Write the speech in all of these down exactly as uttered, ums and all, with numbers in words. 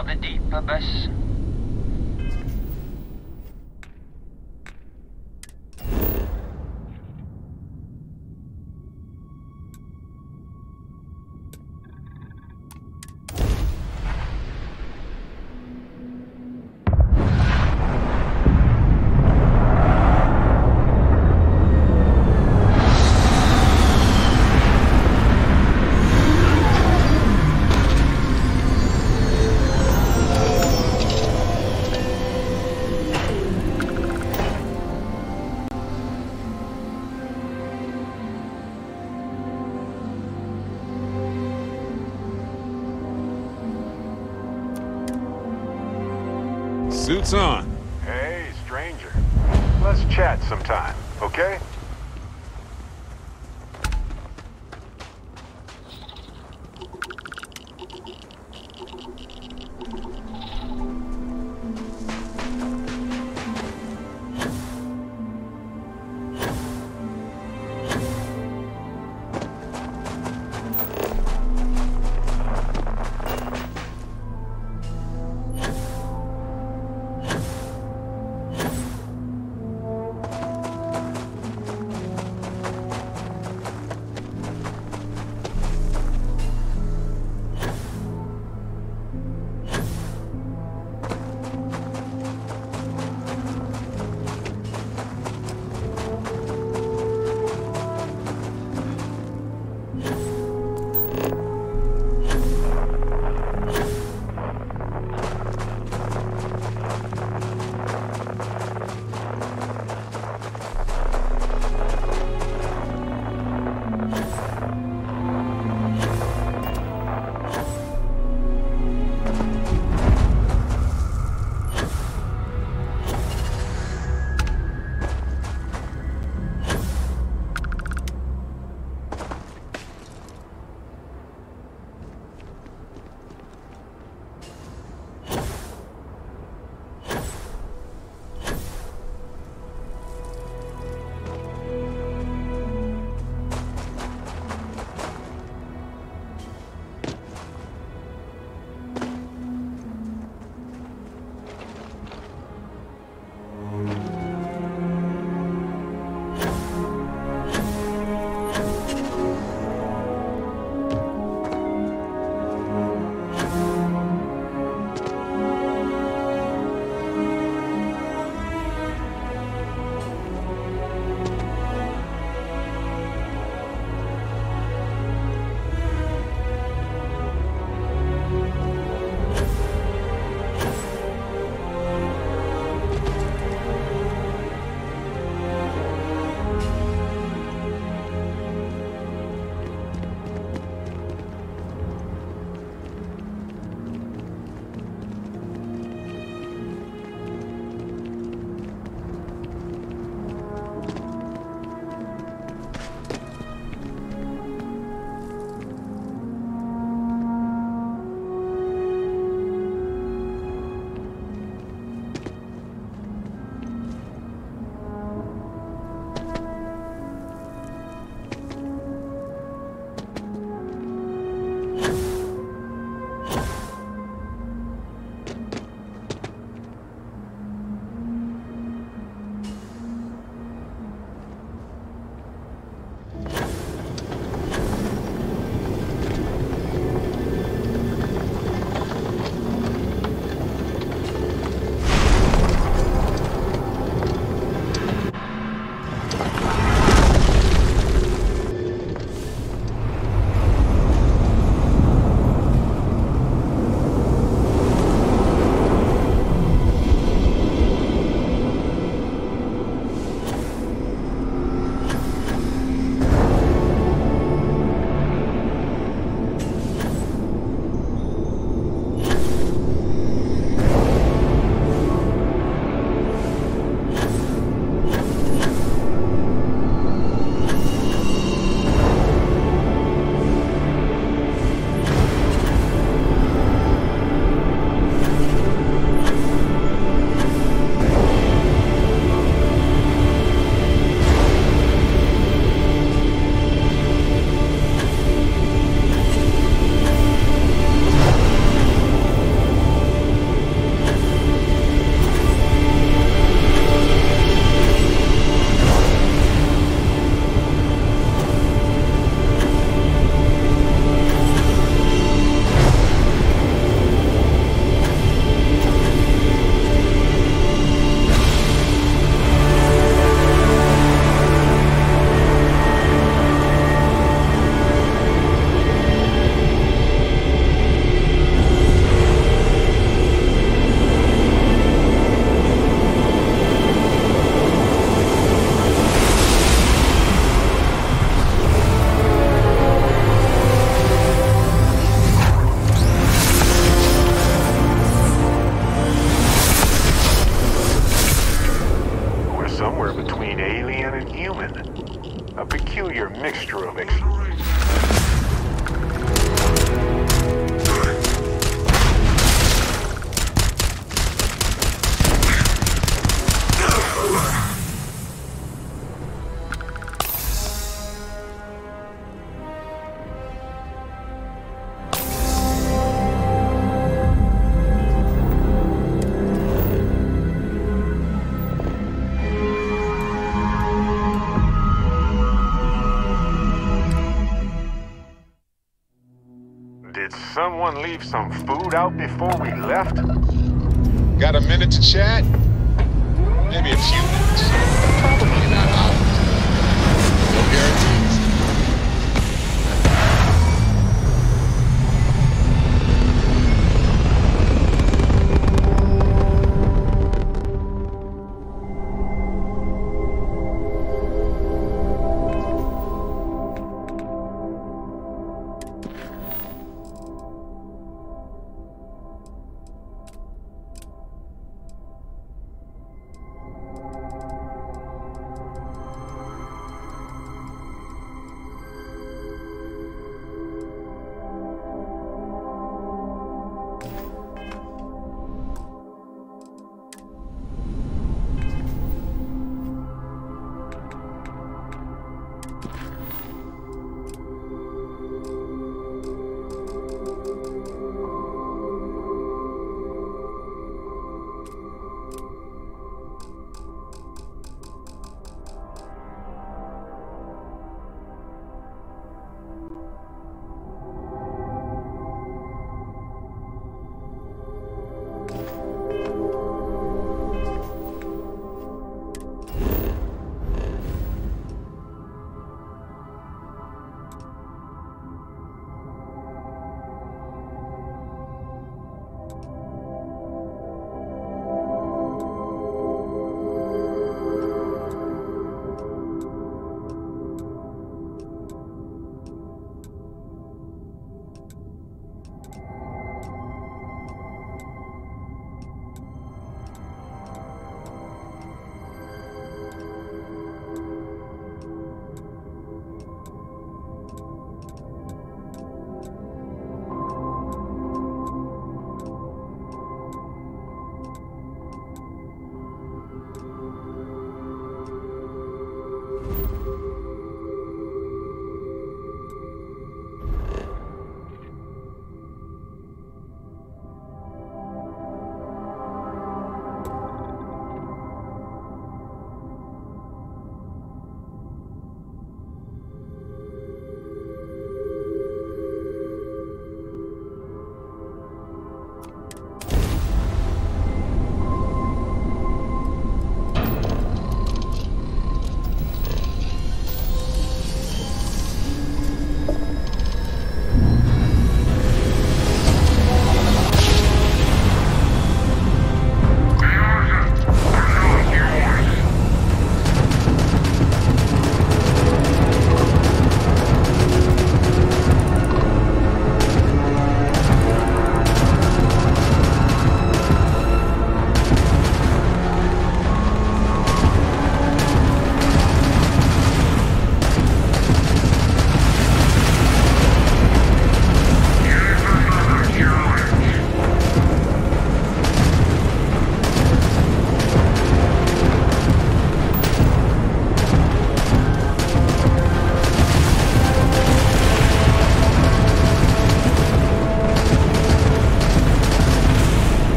of the deep abyss. Suits on. Hey, stranger. Let's chat sometime, okay? somewhere between alien and human. A peculiar mixture of exploration. Someone leave some food out before we left? Got a minute to chat? Maybe a few minutes. Probably not hours. No guarantees.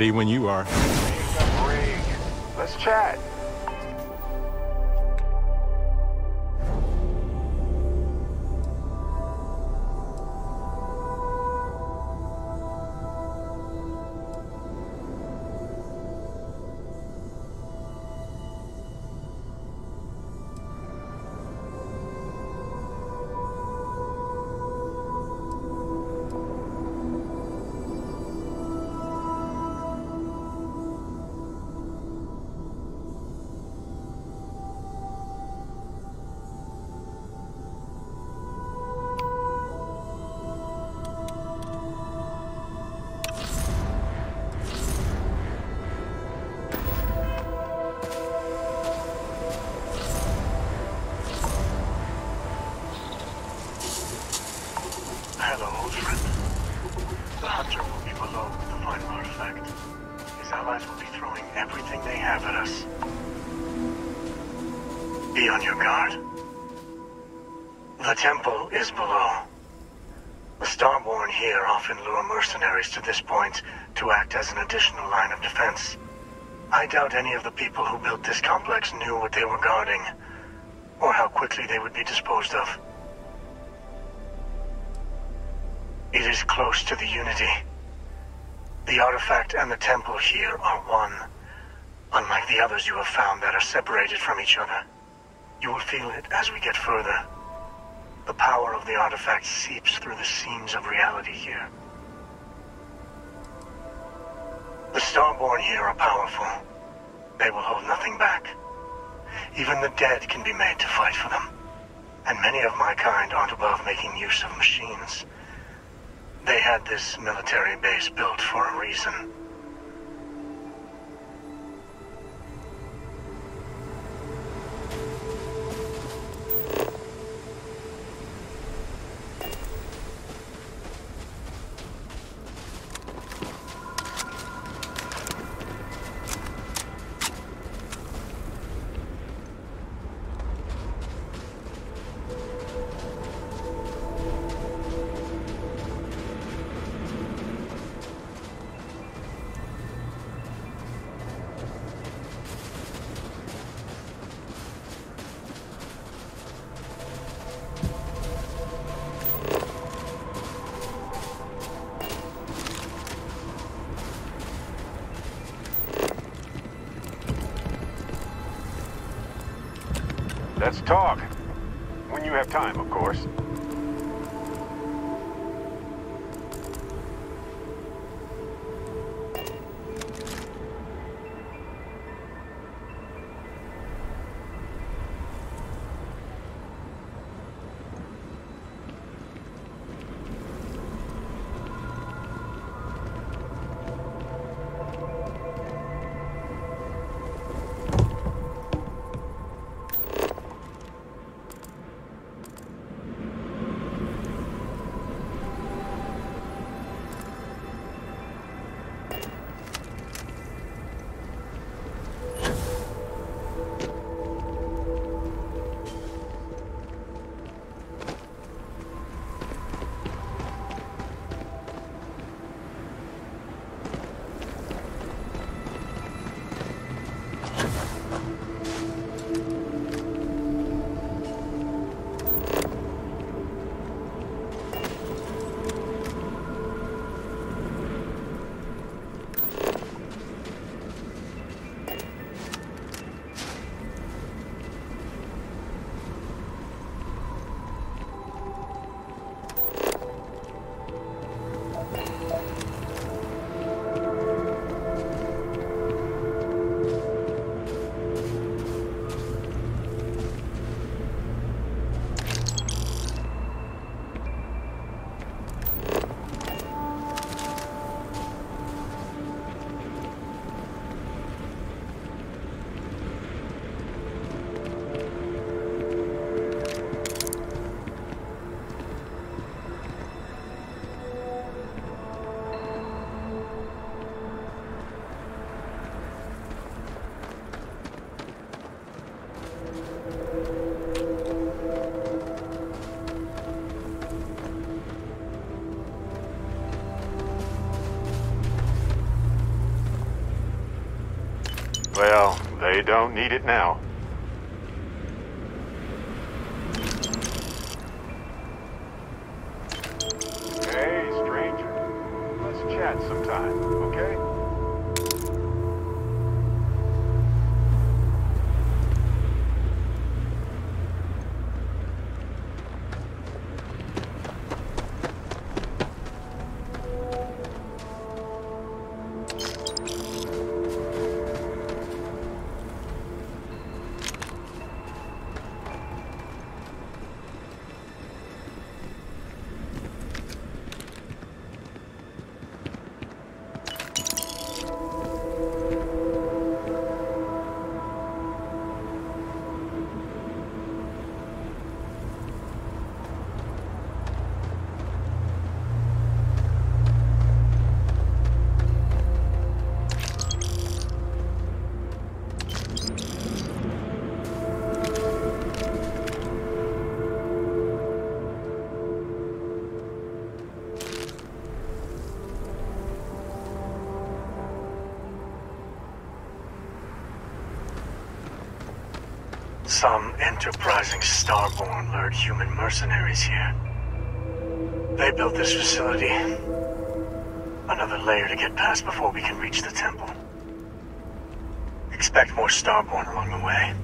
Ready when you are. Let's chat. To this point to act as an additional line of defense. I doubt any of the people who built this complex knew what they were guarding, or how quickly they would be disposed of. It is close to the Unity. The artifact and the temple here are one, unlike the others you have found that are separated from each other. You will feel it as we get further. The power of the artifact seeps through the seams of reality here. The Starborn here are powerful. They will hold nothing back. Even the dead can be made to fight for them. And many of my kind aren't above making use of machines. They had this military base built for a reason. Let's talk. When you have time, of course. They don't need it now. Hey, stranger. Let's chat sometime, okay? Some enterprising Starborn lured human mercenaries here. They built this facility. Another layer to get past before we can reach the temple. Expect more Starborn along the way.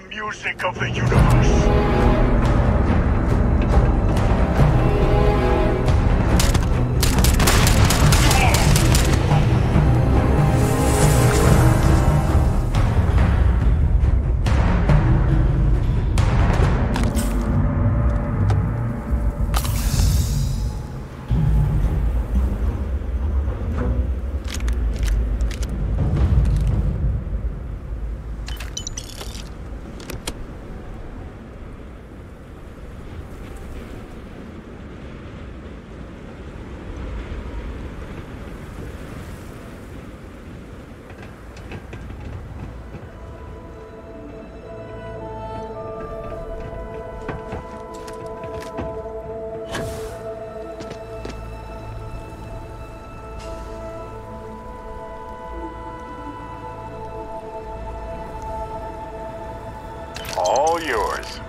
the music of the universe. Yours.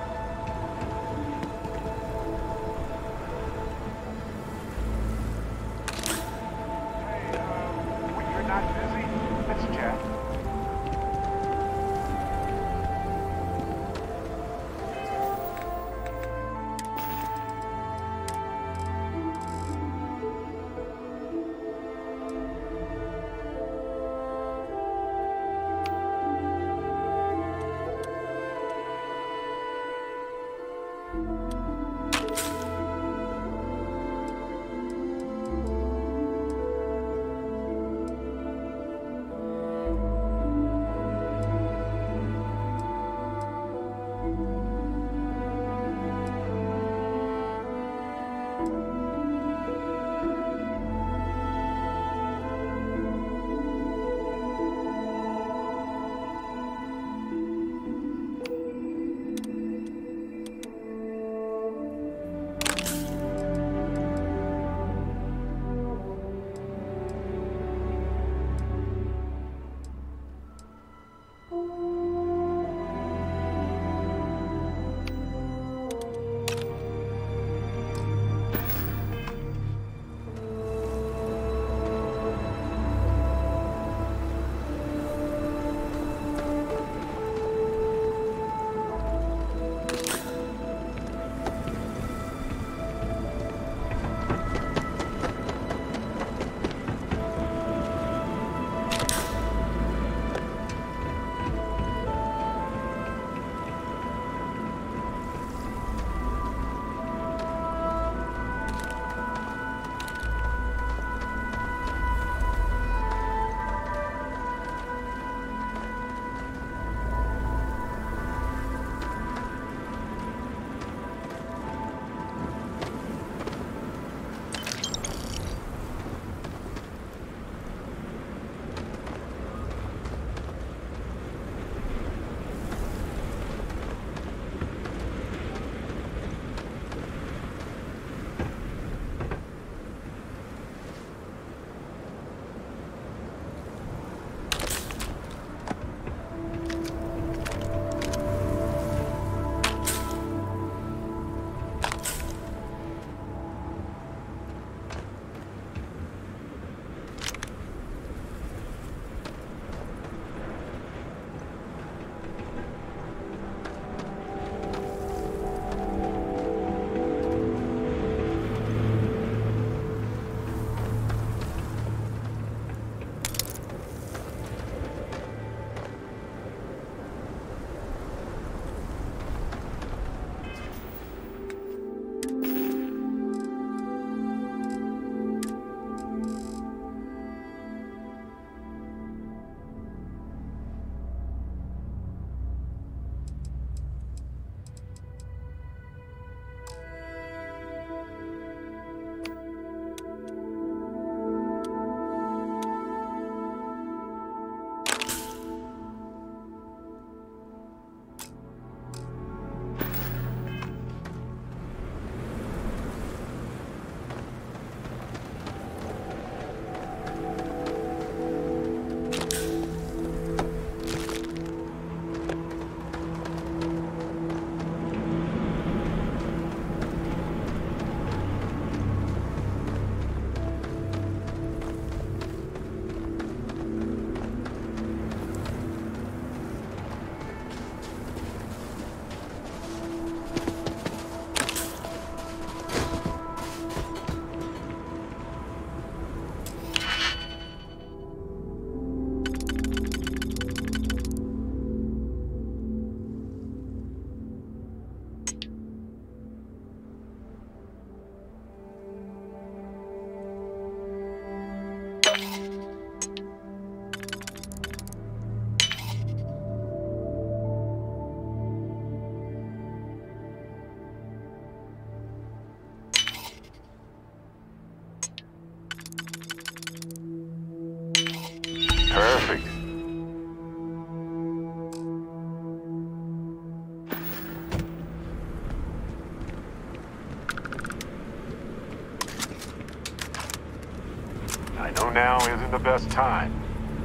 the best time,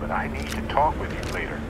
but I need to talk with you later.